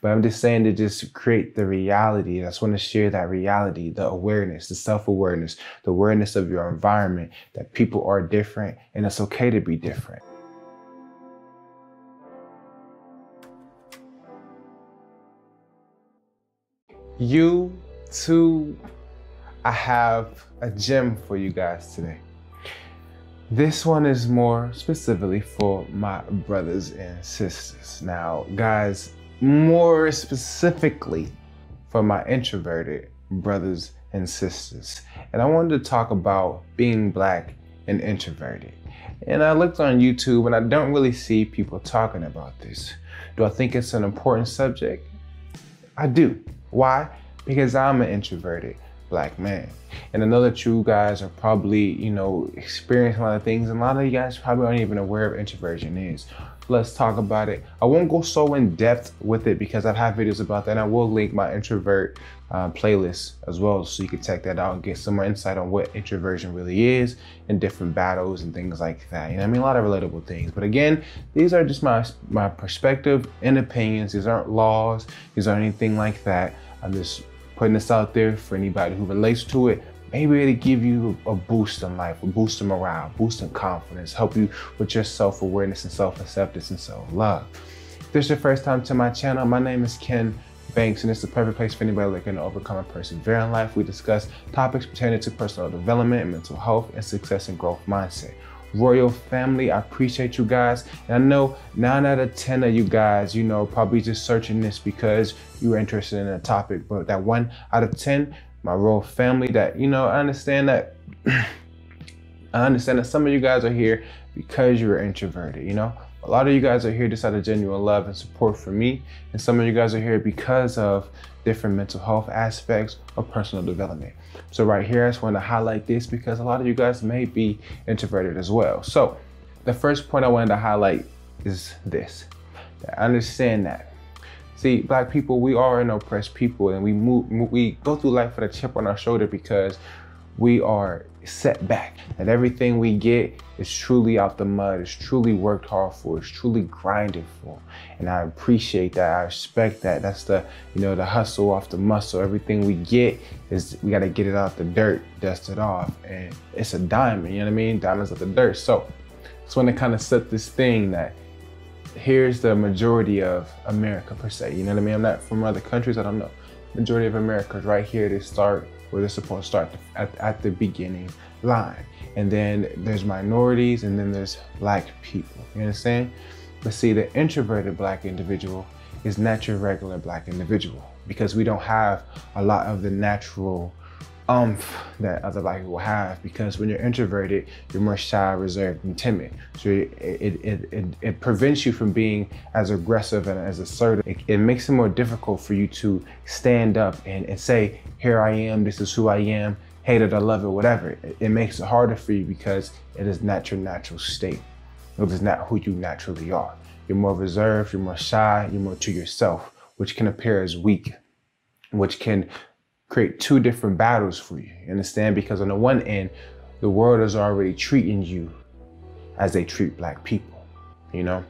But I'm just saying to just create the reality. I just want to share that reality, the awareness, the self-awareness, the awareness of your environment, that people are different and it's okay to be different. You too, I have a gem for you guys today. This one is more specifically for my brothers and sisters. Now, guys, more specifically for my introverted brothers and sisters. And I wanted to talk about being Black and introverted. And I looked on YouTube and I don't really see people talking about this. Do I think it's an important subject? I do. Why? Because I'm an introverted Black man. And I know that you guys are probably, you know, experiencing a lot of things, and a lot of you guys probably aren't even aware of introversion is. Let's talk about it. I won't go so in depth with it because I have videos about that, and I will link my introvert playlist as well, so you can check that out and get some more insight on what introversion really is and different battles and things like that. You know, I mean, a lot of relatable things. But again, these are just my perspective and opinions. These aren't laws. These aren't anything like that. I'm just putting this out there for anybody who relates to it. Maybe it'll give you a boost in life, a boost in morale, a boost in confidence, help you with your self-awareness and self-acceptance and self-love. If this is your first time to my channel, my name is Ken Banks, and it's the perfect place for anybody looking to overcome and persevere in life. We discuss topics pertaining to personal development, mental health, and success and growth mindset. Royal family, I appreciate you guys. And I know 9 out of 10 of you guys, you know, probably just searching this because you were interested in a topic, but that 1 out of 10, my royal family, that, you know, I understand that some of you guys are here because you're introverted, you know. A lot of you guys are here just out of genuine love and support for me. And some of you guys are here because of different mental health aspects or personal development. So right here, I just want to highlight this because a lot of you guys may be introverted as well. So the first point I wanted to highlight is this. I understand that. See, Black people, we are an oppressed people, and we go through life with a chip on our shoulder because we are set back, and everything we get is truly out the mud, it's truly worked hard for, it's truly grinded for. And I appreciate that, I respect that. That's the, you know, the hustle off the muscle. Everything we get is, we gotta get it out the dirt, dust it off, and it's a diamond, you know what I mean? Diamonds out the dirt. So I just wanna kind of set this thing that here's the majority of America per se, you know what I mean? I'm not from other countries, I don't know. Majority of America is right here to start where they're supposed to start at the beginning line. And then there's minorities, and then there's Black people, you understand? But see, the introverted Black individual is not your regular Black individual, because we don't have a lot of the natural umph that other Black people have, because when you're introverted, you're more shy, reserved, and timid. So it prevents you from being as aggressive and as assertive. It makes it more difficult for you to stand up and say, here I am, this is who I am, hate it or love it, whatever. It makes it harder for you because it is not your natural state. It is not who you naturally are. You're more reserved, you're more shy, you're more to yourself, which can appear as weak, which can create two different battles for you, you understand? Because on the one end, the world is already treating you as they treat Black people, you know?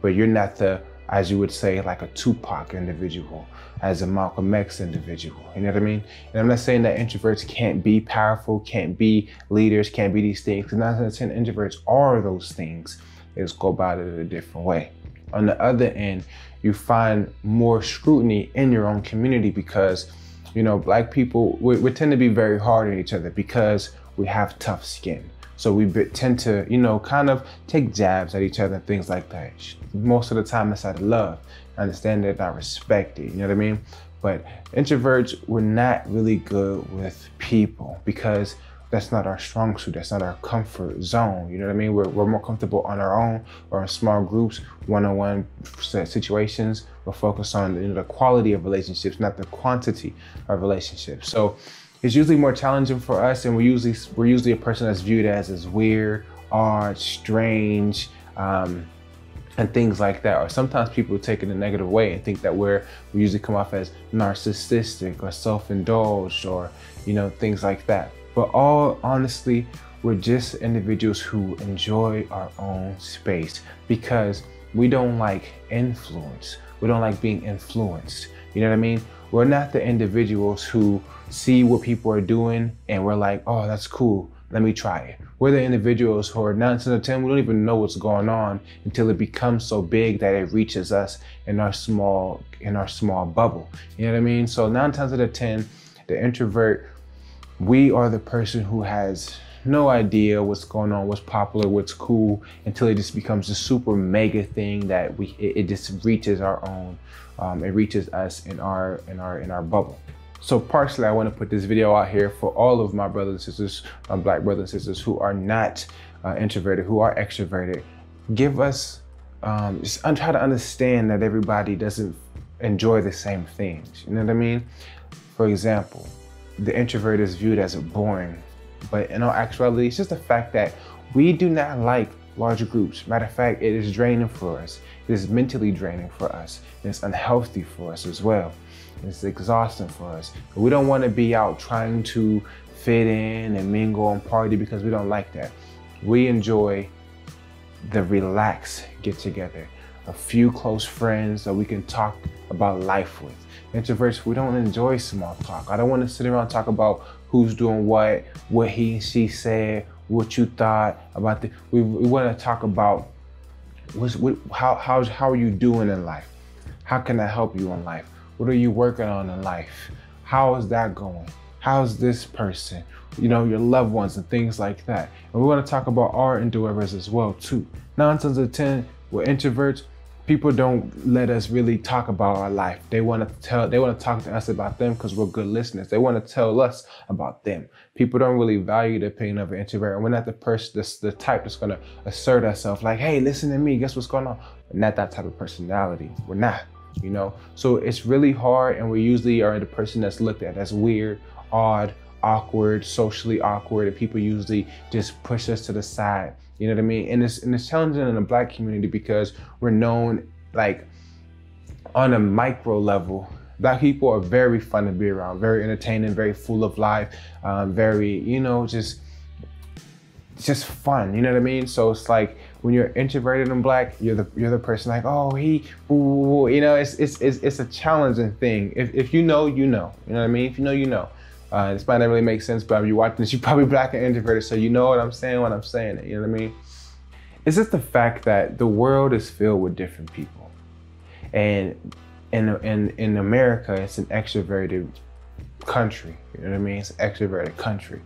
But you're not the, as you would say, like a Tupac individual, as a Malcolm X individual, you know what I mean? And I'm not saying that introverts can't be powerful, can't be leaders, can't be these things, because 9 out of 10 introverts are those things. They just go about it in a different way. On the other end, you find more scrutiny in your own community because, you know, Black people, we tend to be very hard on each other because we have tough skin. So we tend to, you know, kind of take jabs at each other and things like that. Most of the time it's out of love. I understand that, I respect it, you know what I mean? But introverts, we're not really good with people because that's not our strong suit, that's not our comfort zone, you know what I mean? We're more comfortable on our own or in small groups, one-on-one situations. We're focused on, you know, the quality of relationships, not the quantity of relationships. So it's usually more challenging for us, and we're usually a person that's viewed as weird, odd, strange, and things like that. Or sometimes people take it in a negative way and think that we usually come off as narcissistic or self-indulged or, you know, things like that. But all honestly, we're just individuals who enjoy our own space because we don't like influence. We don't like being influenced. You know what I mean? We're not the individuals who see what people are doing and we're like, oh, that's cool, let me try it. We're the individuals who are 9 out of 10, we don't even know what's going on until it becomes so big that it reaches us in our small bubble. You know what I mean? So 9 times out of 10, the introvert, we are the person who has no idea what's going on, what's popular, what's cool, until it just becomes a super mega thing that it just reaches our own, it reaches us in our bubble. So partially, I want to put this video out here for all of my brothers and sisters, black brothers and sisters who are not introverted, who are extroverted. Give us, just try to understand that everybody doesn't enjoy the same things. You know what I mean? For example, the introvert is viewed as boring, but in all actuality, it's just the fact that we do not like large groups. Matter of fact, it is draining for us. It is mentally draining for us. And it's unhealthy for us as well. It's exhausting for us. We don't want to be out trying to fit in and mingle and party because we don't like that. We enjoy the relaxed get-together, a few close friends that we can talk about life with. Introverts, we don't enjoy small talk. I don't want to sit around and talk about who's doing what he and she said, what you thought about the. We want to talk about how are you doing in life? How can I help you in life? What are you working on in life? How is that going? How's this person? You know, your loved ones and things like that. And we're going to talk about our endeavors as well too. 9 times out of 10, we're introverts. People don't let us really talk about our life. They want to talk to us about them because we're good listeners. They want to tell us about them. People don't really value the opinion of an introvert. And we're not the person, the type that's going to assert ourselves like, hey, listen to me, guess what's going on? We're not that type of personality. We're not, you know? So it's really hard. And we usually are the person that's looked at as weird, odd, awkward, socially awkward. And people usually just push us to the side. You know what I mean? And it's challenging in the black community because we're known, like, on a micro level. Black people are very fun to be around, very entertaining, very full of life, very, you know, just fun. You know what I mean? So it's like when you're introverted and black, you're the person like, oh, he, ooh, you know, it's a challenging thing. If you know, you know. You know what I mean? If you know, you know. This might not really make sense, but if you watch this, you're probably black and introverted, so you know what I'm saying when I'm saying it, you know what I mean? It's just the fact that the world is filled with different people. And in America, it's an extroverted country, you know what I mean? It's an extroverted country.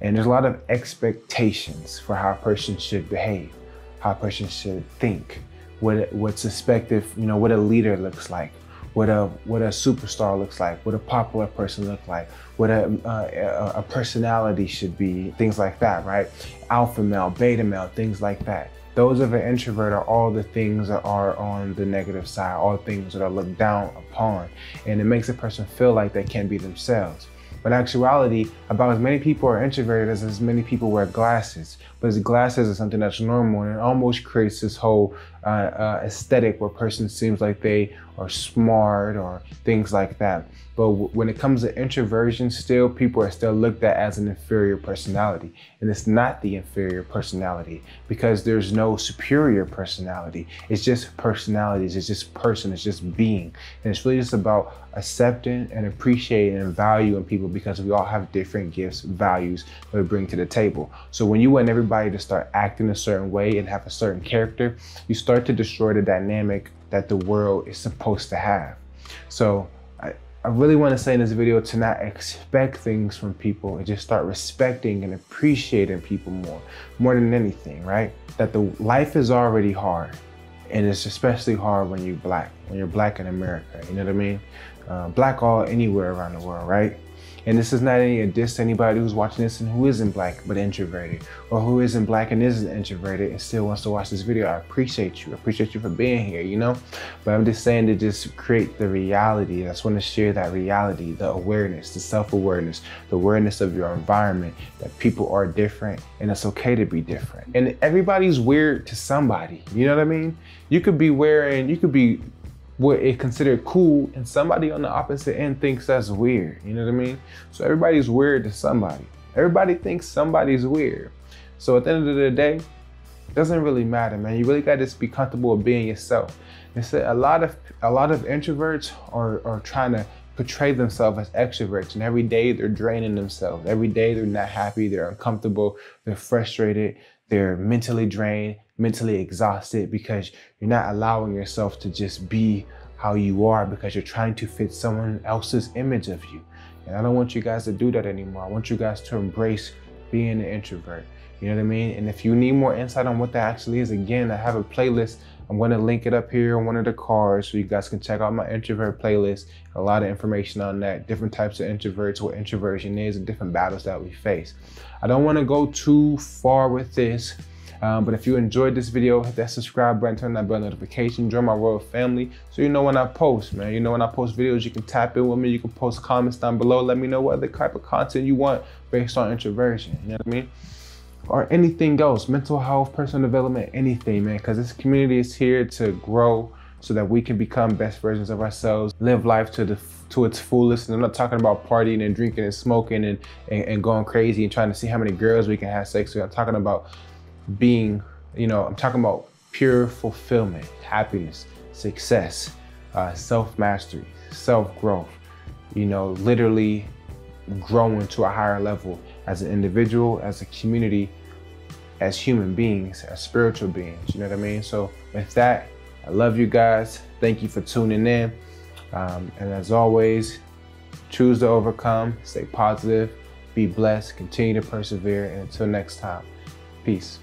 And there's a lot of expectations for how a person should behave, how a person should think, what's expected, you know, what a leader looks like, what a superstar looks like, what a popular person looks like, what a personality should be, things like that, right? Alpha male, beta male, things like that. Those of an introvert are all the things that are on the negative side, all the things that are looked down upon. And it makes a person feel like they can't be themselves. But in actuality, about as many people are introverted as many people wear glasses. But glasses is something that's normal, and it almost creates this whole aesthetic where a person seems like they are smart or things like that. But when it comes to introversion, still, people are still looked at as an inferior personality. And it's not the inferior personality because there's no superior personality. It's just personalities, it's just person, it's just being. And it's really just about accepting and appreciating and valuing people because we all have different gifts, values that we bring to the table. So when you want everybody to start acting a certain way and have a certain character, you start to destroy the dynamic that the world is supposed to have. So I really want to say in this video to not expect things from people and just start respecting and appreciating people more than anything, right? That the life is already hard, and it's especially hard when you're black, in America, you know what I mean? Black all anywhere around the world, right? And this is not a diss to anybody who's watching this and who isn't black but introverted, or who isn't black and isn't introverted and still wants to watch this video. I appreciate you. I appreciate you for being here, you know? But I'm just saying to just create the reality. I just want to share that reality, the awareness, the self-awareness, the awareness of your environment, that people are different and it's okay to be different. And everybody's weird to somebody, you know what I mean? You could be what is considered cool, and somebody on the opposite end thinks that's weird, you know what I mean? So everybody's weird to somebody. Everybody thinks somebody's weird. So at the end of the day, Doesn't really matter, man. You really gotta just be comfortable with being yourself. Instead, a lot of introverts are trying to portray themselves as extroverts, and every day they're draining themselves. Every day they're not happy, they're uncomfortable, they're frustrated, they're mentally drained, mentally exhausted, because you're not allowing yourself to just be how you are, because you're trying to fit someone else's image of you. And I don't want you guys to do that anymore. I want you guys to embrace being an introvert. You know what I mean? And if you need more insight on what that actually is, again, I have a playlist. I'm going to link it up here on one of the cards so you guys can check out my introvert playlist. A lot of information on that, different types of introverts, what introversion is, and different battles that we face. I don't want to go too far with this, but if you enjoyed this video, hit that subscribe button, turn that bell notification, join my royal family so you know when I post, man. You know when I post videos, you can tap in with me, you can post comments down below, let me know what other type of content you want based on introversion, you know what I mean? Or anything else, mental health, personal development, anything, man, because this community is here to grow so that we can become best versions of ourselves, live life to its fullest. And I'm not talking about partying and drinking and smoking and going crazy and trying to see how many girls we can have sex with. I'm talking about being, you know, I'm talking about pure fulfillment, happiness, success, self-mastery, self-growth, you know, literally growing to a higher level as an individual, as a community, as human beings, as spiritual beings, you know what I mean? So with that, I love you guys. Thank you for tuning in. And as always, choose to overcome, stay positive, be blessed, continue to persevere, and until next time, peace.